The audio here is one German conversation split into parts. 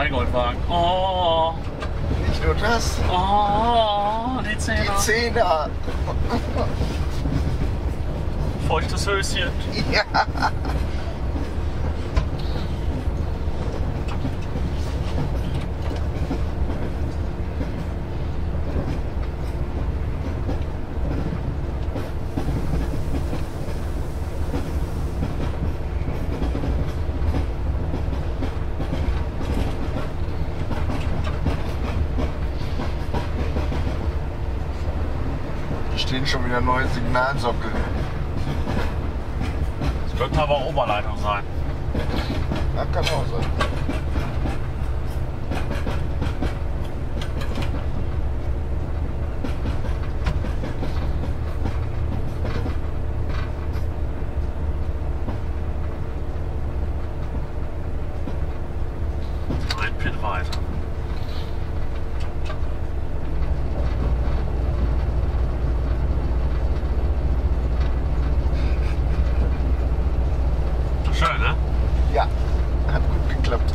Allgäu-Wagen. Oh. Nicht nur das. Oh, die Zehner. Die Zehner. Feuchtes Höschen. Ja. Stehen schon wieder neue Signalsockel. Das könnte aber Oberleitung sein. Das kann auch sein. Ein Pin weiter. Schön, ne? Ja, hat gut geklappt.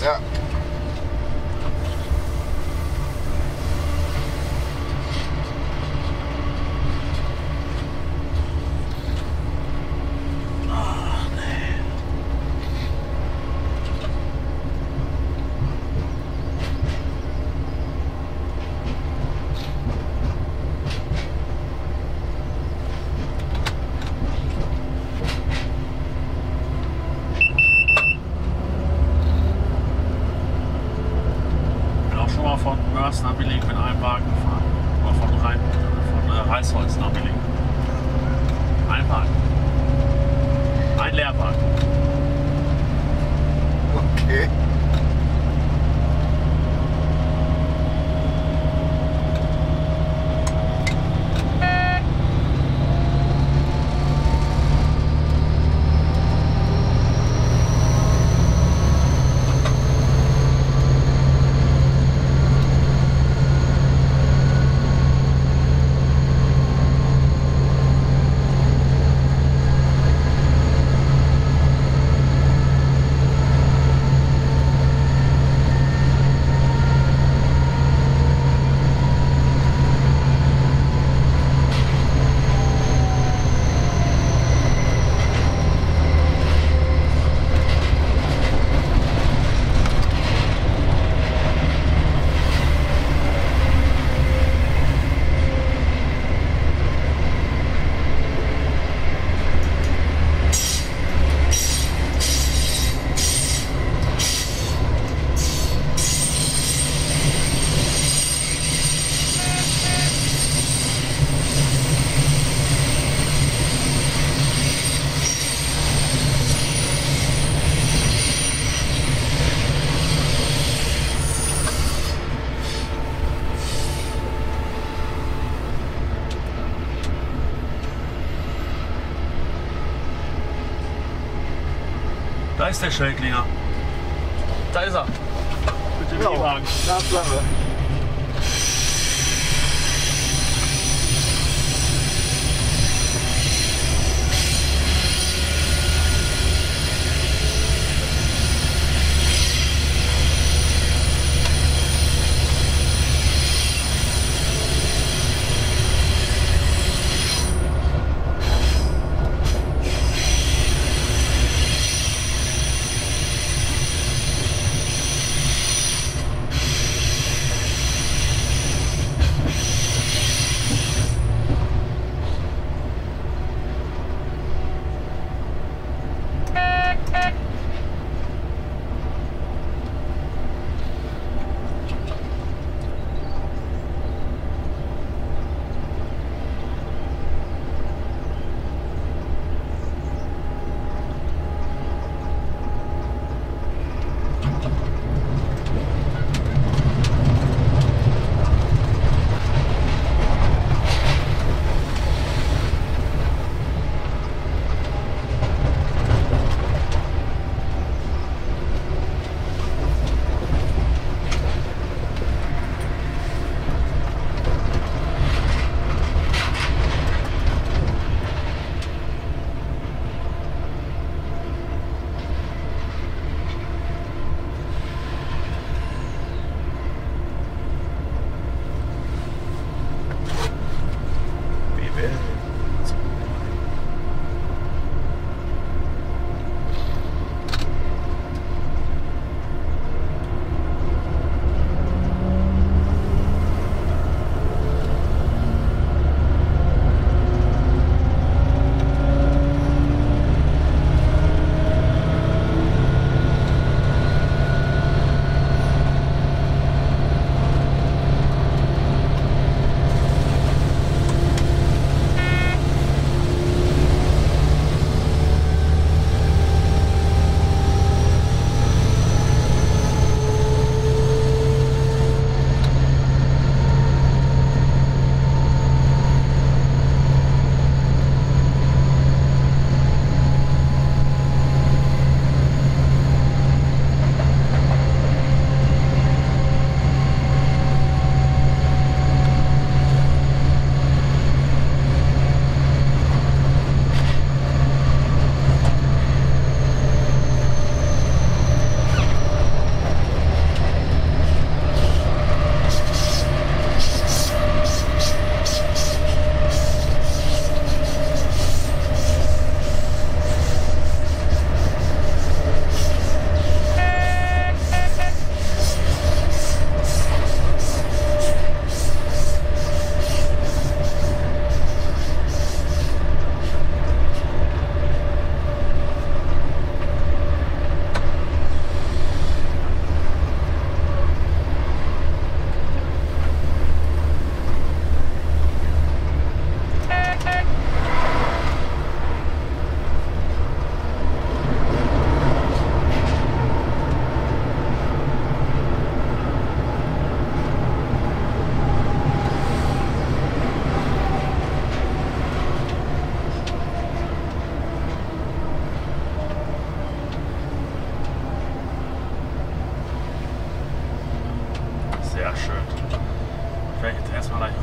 links. Ja. Von Mörs nach Billig mit einem Wagen gefahren. Oder von Reißholz nach Billig. Ein Wagen. Ein Leerwagen. Okay. Da ist der Schräglinger. Da ist er. Mit dem E-Wagen. Da bleiben wir.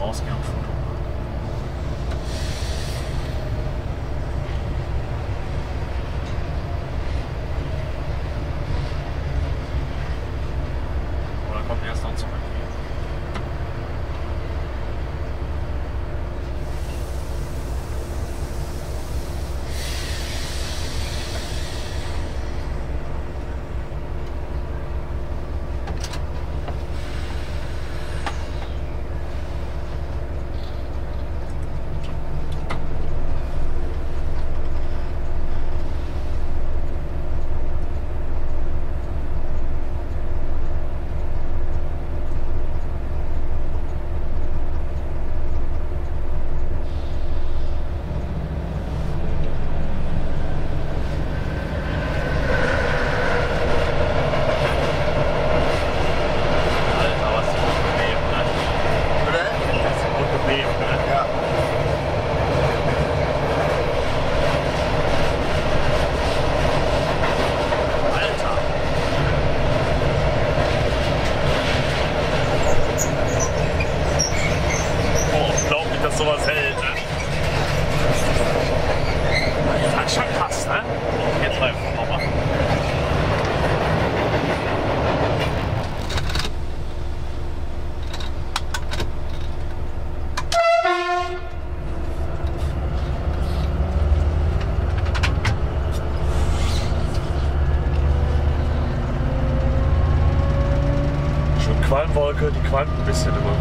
ausgerufen. Oder kommt erst noch zurück Wolke, die qualmt ein bisschen immer.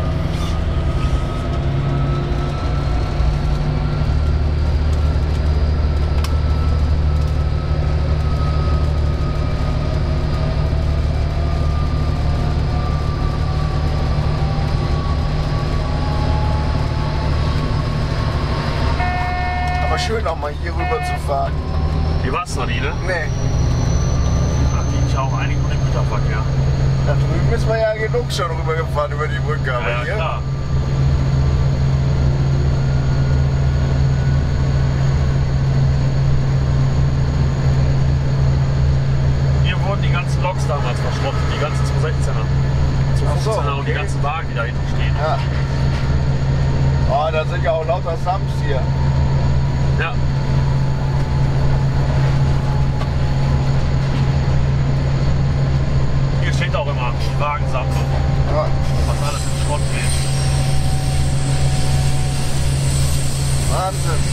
Aber schön auch mal hier rüber zu fahren. Hier war es noch nie, ne? Nee. Da liegt ja auch einiges im Güterverkehr. Da drüben ist man ja genug schon rübergefahren über die Brücke, aber ja, hier. Klar. Hier wurden die ganzen Loks damals verschrottet, die ganzen 216er, 215er so, okay. Und die ganzen Wagen, die da hinten stehen. Ja. Oh, da sind ja auch lauter Sams hier. Ja. Steht auch immer Wagensammlung. Ja. Was alles im Schrott geht. Wahnsinn.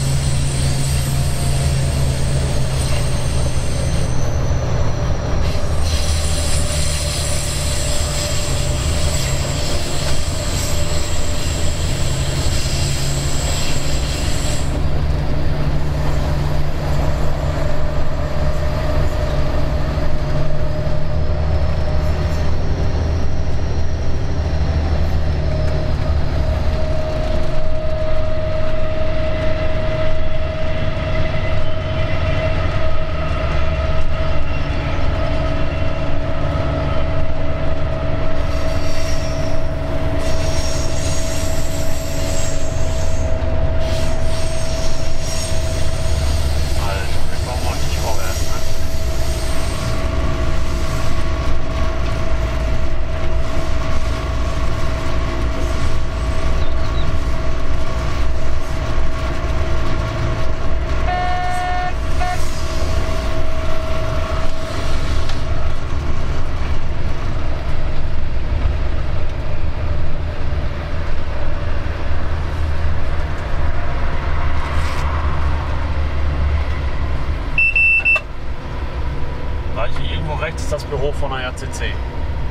Rechts ist das Büro von der RCC.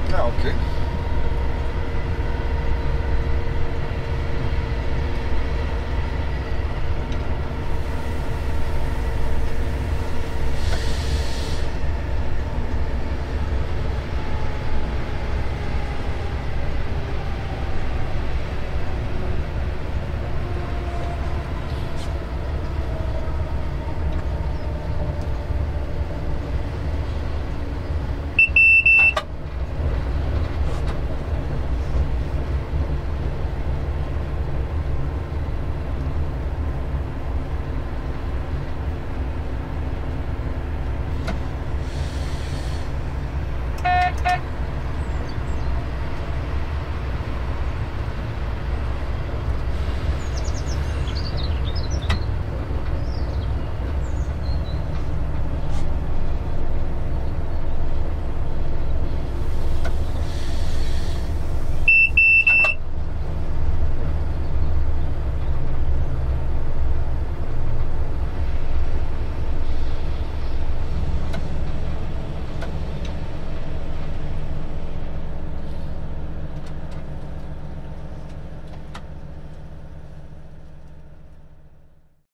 Ja, okay.